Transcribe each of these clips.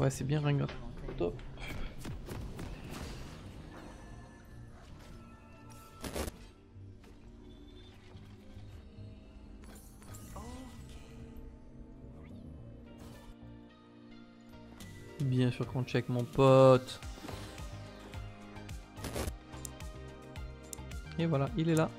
Ouais, c'est bien Rengar. Top. Bien sûr qu'on check mon pote. Et voilà, il est là.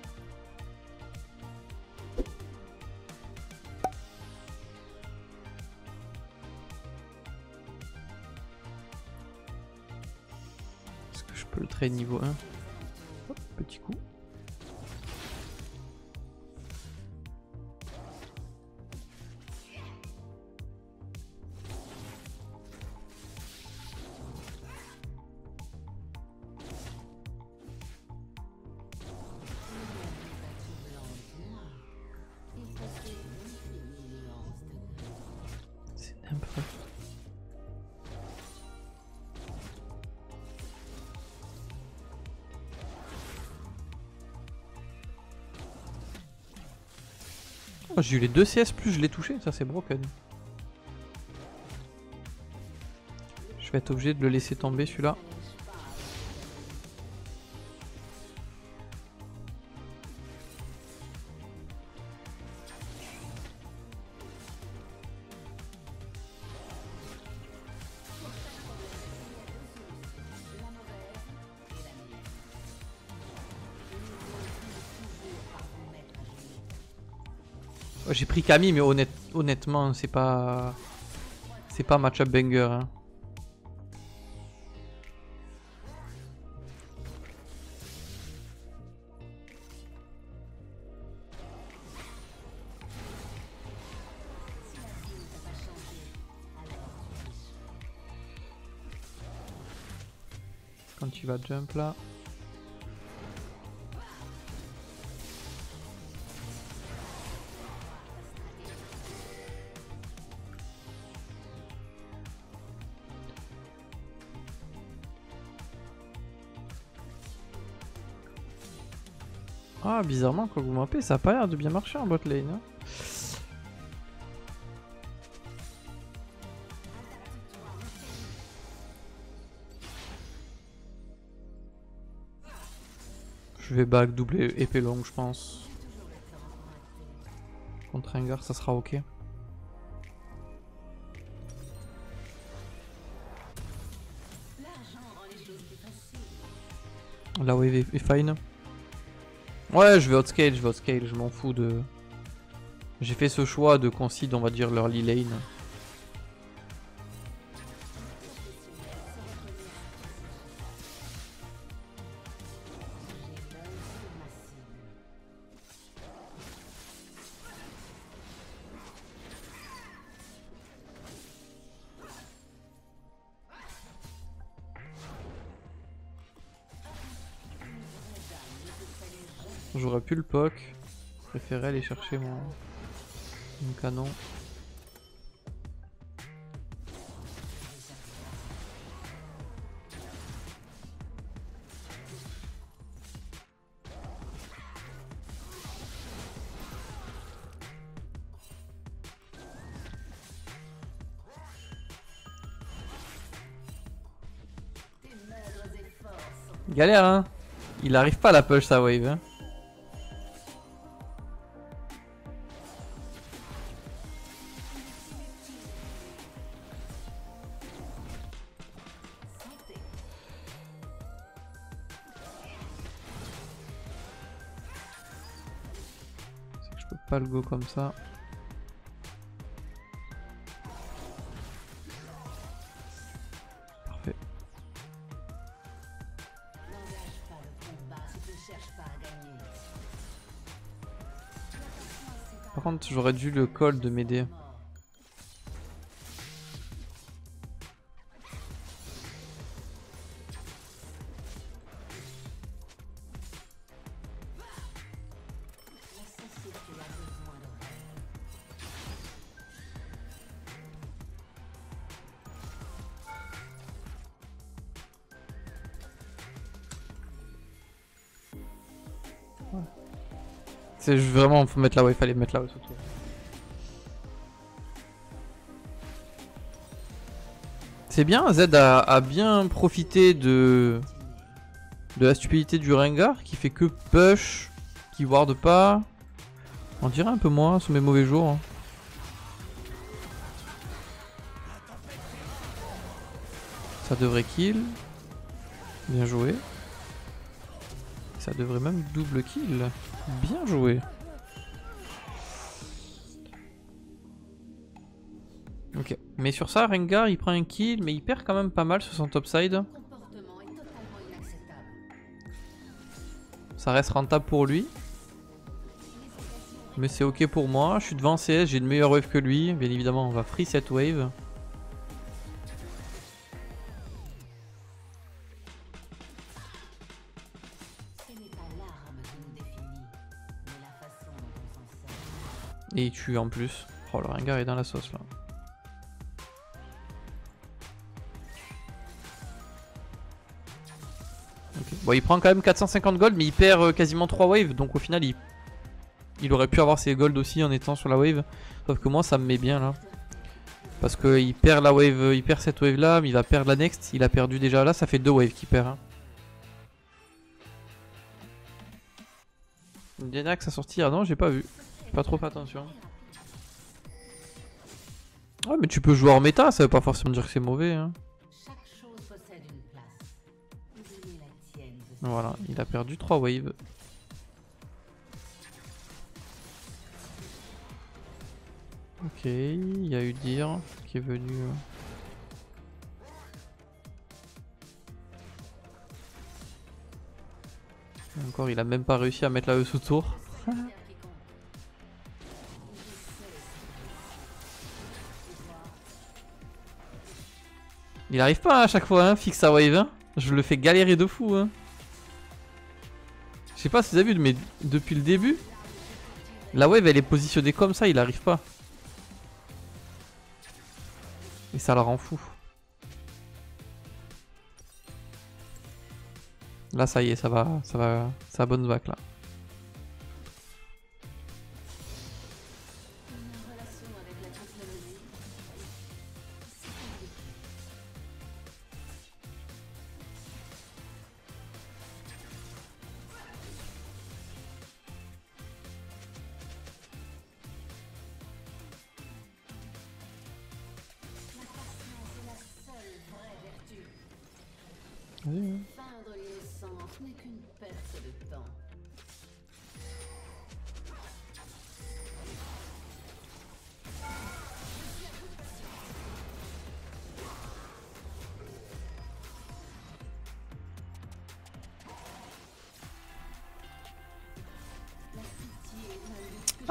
Est-ce que je peux le trade niveau 1? Hop, petit coup. J'ai eu les 2 CS plus je l'ai touché, ça c'est broken. Je vais être obligé de le laisser tomber celui-là. J'ai pris Camille, mais honnêtement, c'est pas match-up banger. Hein. Quand tu vas jump là. Ah, bizarrement, quand vous mappez, ça a pas l'air de bien marcher en bot lane. Hein. Je vais back, double épée longue, je pense. Contre Rengar, ça sera ok. La wave est fine. Ouais, je vais outscale, je m'en fous de... J'ai fait ce choix de concede, on va dire, leur lead lane. J'aurais pu le poke, je préférais aller chercher mon canon. Galère hein, il arrive pas à la push sa wave hein. Pas le go comme ça. Parfait. Par contre, j'aurais dû le call de m'aider. C'est vraiment, faut mettre là où il fallait mettre là où surtout. C'est bien, Zed a bien profité de la stupidité du Rengar qui fait que push, qui ward pas. On dirait un peu moins sous mes mauvais jours. Hein. Ça devrait kill. Bien joué. Ça devrait même double kill. Bien joué. Ok, mais sur ça, Rengar il prend un kill, mais il perd quand même pas mal sur son topside. Ça reste rentable pour lui. Mais c'est ok pour moi, je suis devant en CS, j'ai une meilleure wave que lui. Bien évidemment, on va free cette wave. Et il tue en plus. Oh, le Rengar est dans la sauce là. Bon, il prend quand même 450 gold, mais il perd quasiment 3 waves, donc au final il aurait pu avoir ses gold aussi en étant sur la wave. Sauf que moi ça me met bien là, parce qu'il perd la wave, il perd cette wave là, mais il va perdre la next. Il a perdu déjà là, ça fait 2 waves qu'il perd. Hein. Diana que ça sortit, ah non j'ai pas vu, j'ai pas trop fait attention. Ouais mais tu peux jouer en méta, ça veut pas forcément dire que c'est mauvais. Hein. Voilà, il a perdu 3 waves. Ok, il y a Udyr qui est venu. Encore, il a même pas réussi à mettre la E sous tour. Il arrive pas à chaque fois, hein, fixe à wave 1. Je le fais galérer de fou. Hein. Je sais pas si vous avez vu, mais depuis le début, la wave elle est positionnée comme ça, il arrive pas. Et ça la rend fou. Là ça y est, ça bounce back là.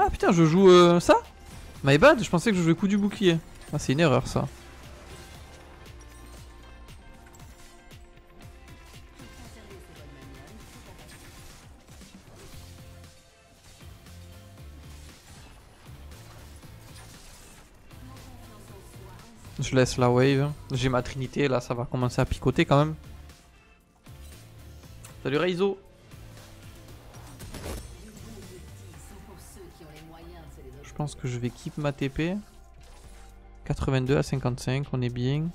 Ah putain, je joue ça? My bad, je pensais que je jouais coup du bouclier. Ah, c'est une erreur ça. Je laisse la wave, j'ai ma trinité, là ça va commencer à picoter quand même. Salut Reizo. Je pense que je vais keep ma TP. 82 à 55, on est bien.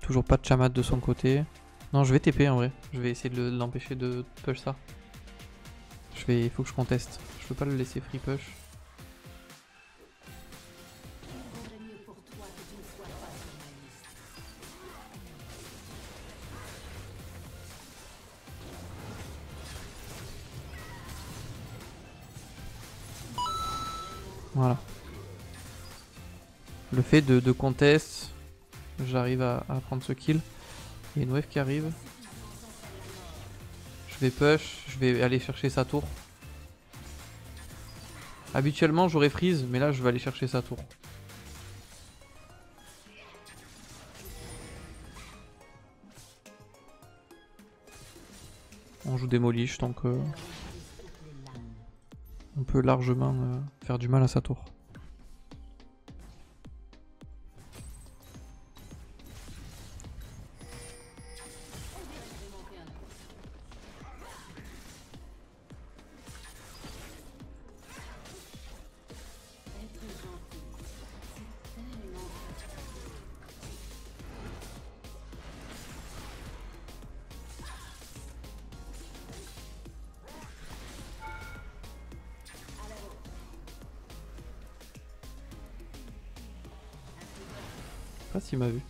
Toujours pas de chamat de son côté. Non, je vais TP en vrai, je vais essayer de l'empêcher de push ça. Il faut que je conteste, je peux pas le laisser free push. Voilà. Le fait de contest, j'arrive à prendre ce kill. Il y a une wave qui arrive. Je vais push, je vais aller chercher sa tour. Habituellement j'aurais freeze, mais là je vais aller chercher sa tour. On joue démolish donc... on peut largement faire du mal à sa tour. pas s'il m'a vu.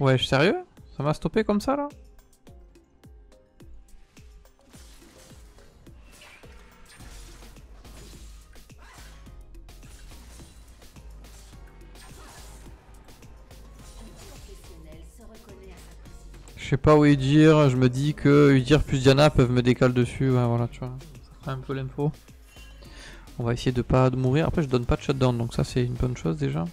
Ouais, je suis sérieux? Ça m'a stoppé comme ça là? Je sais pas où Udyr, je me dis que Udyr plus Diana peuvent me décaler dessus, ouais voilà tu vois, ça prend un peu l'info. On va essayer de pas mourir, après je donne pas de shutdown donc ça c'est une bonne chose déjà.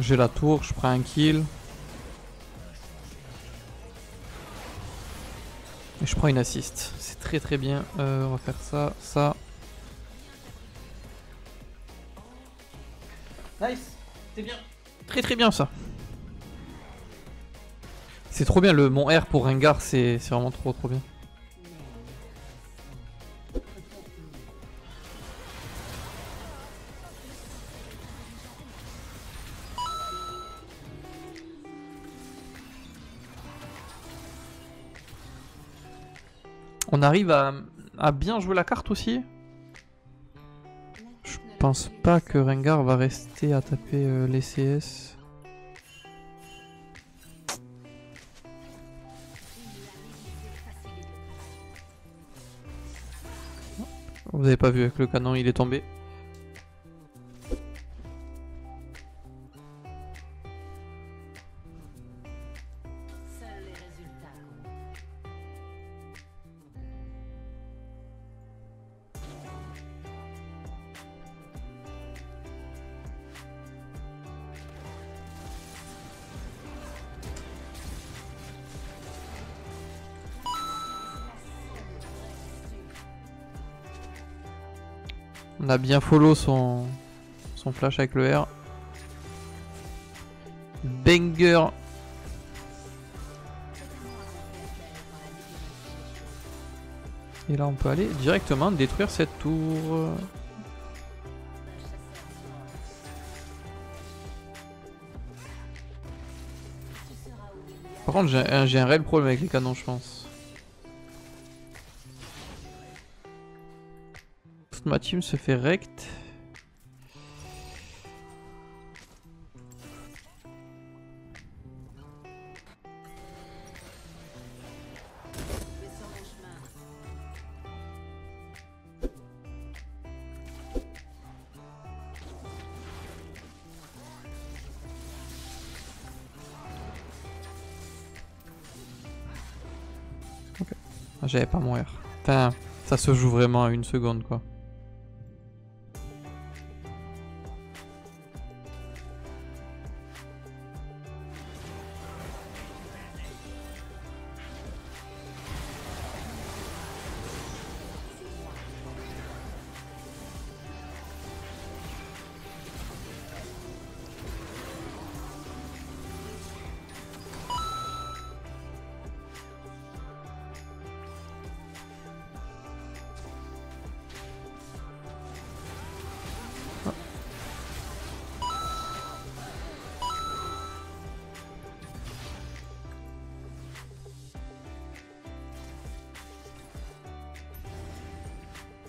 J'ai la tour, je prends un kill. Et je prends une assist. C'est très très bien. On va faire ça, ça. Nice, c'est bien. Très très bien ça. C'est trop bien, mon R pour Rengar, c'est vraiment trop trop bien. On arrive à bien jouer la carte aussi. Je pense pas que Rengar va rester à taper les CS. Vous avez pas vu avec le canon, il est tombé. On a bien follow son flash avec le R. Banger. Et là on peut aller directement détruire cette tour. Par contre j'ai un réel problème avec les canons je pense. Ma team se fait rect. Ok, j'avais pas mon R. Putain, ça se joue vraiment à une seconde quoi.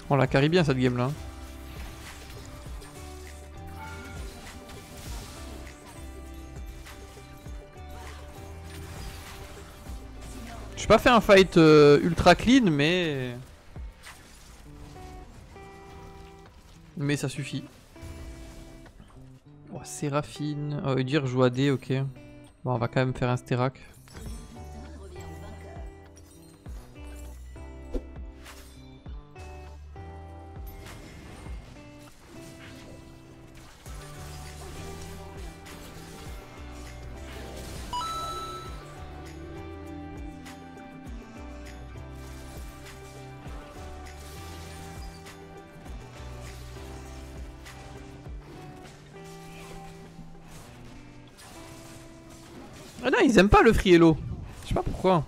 On la carry bien cette game là. J'ai pas fait un fight ultra clean mais... mais ça suffit. Oh, Séraphine. Oh, Udyr joue AD, ok. Bon, on va quand même faire un Sterak. Ah non, ils aiment pas le free hello. Je sais pas pourquoi.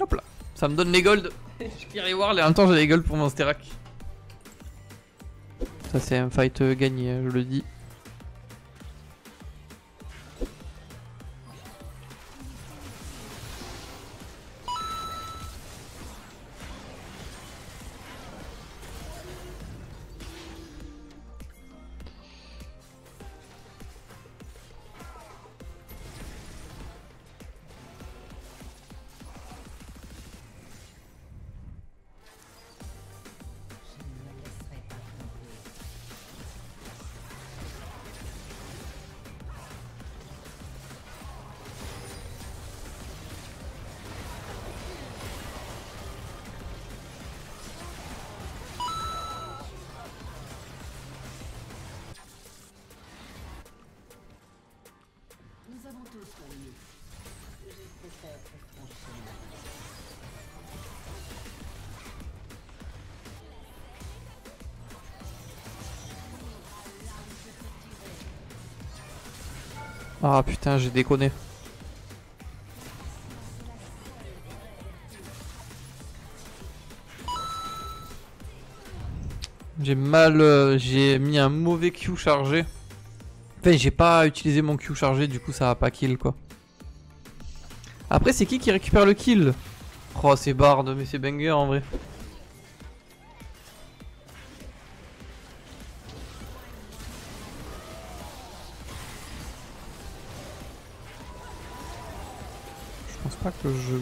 Hop là, ça me donne les golds. Je kill Ward et en même temps j'ai les golds pour mon Sterak. Ça c'est un fight gagné, je le dis. Ah putain, j'ai déconné. J'ai mal... j'ai mis un mauvais Q chargé. Enfin, j'ai pas utilisé mon Q chargé, du coup ça a pas kill quoi. Après c'est qui récupère le kill? Oh c'est Bard, mais c'est banger en vrai. Je pense pas que je...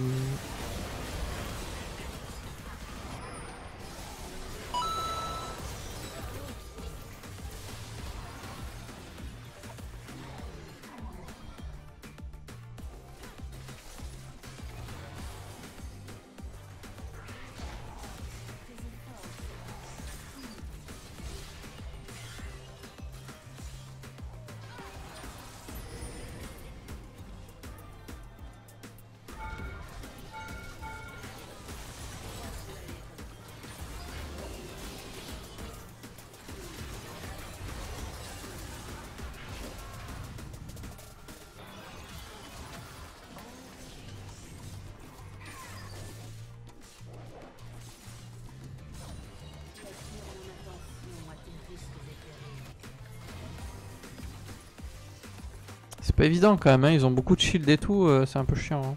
C'est pas évident quand même, hein. Ils ont beaucoup de shield et tout, c'est un peu chiant. Hein.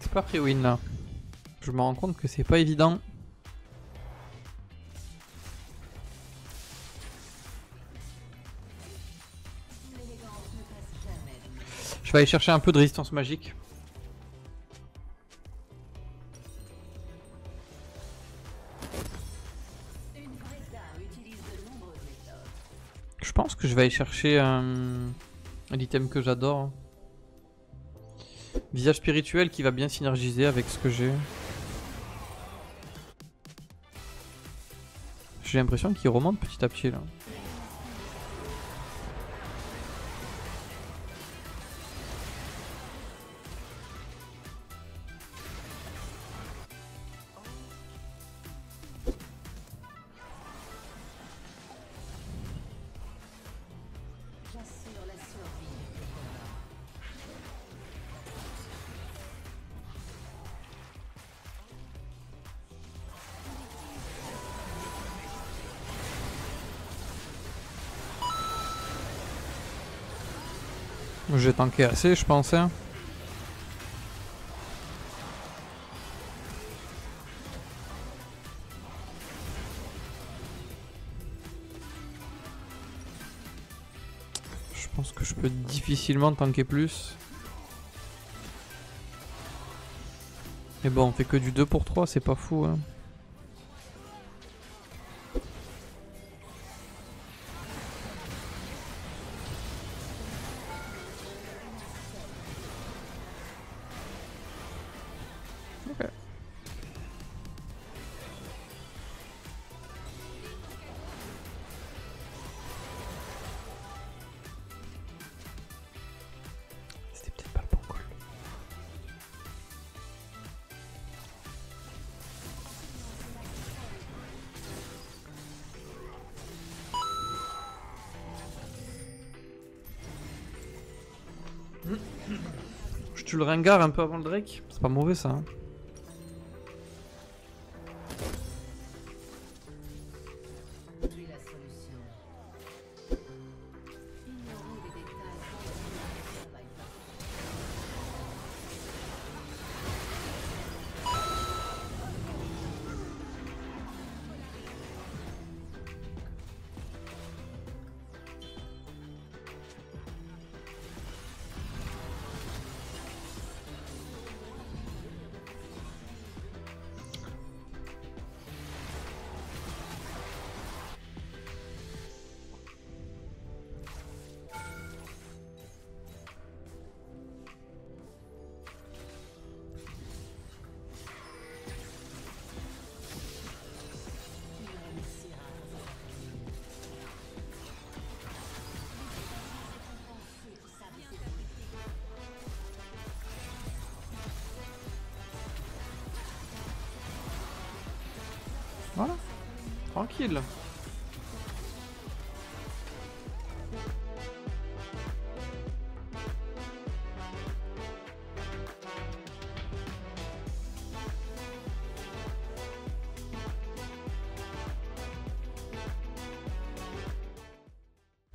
C'est pas free win là. Je me rends compte que c'est pas évident. Je vais aller chercher un peu de résistance magique. Je pense que je vais aller chercher un item que j'adore. Visage spirituel qui va bien synergiser avec ce que j'ai. J'ai l'impression qu'il remonte petit à petit là. J'ai tanké assez, je pense. Hein. Je pense que je peux difficilement tanker plus. Mais bon, on fait que du 2 pour 3, c'est pas fou. Hein. Je tue le Rengar un peu avant le Drake, c'est pas mauvais ça. Hein. Voilà, tranquille.